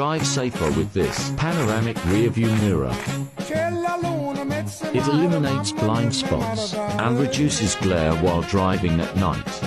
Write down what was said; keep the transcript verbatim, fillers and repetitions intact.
Drive safer with this panoramic rearview mirror. It eliminates blind spots and reduces glare while driving at night.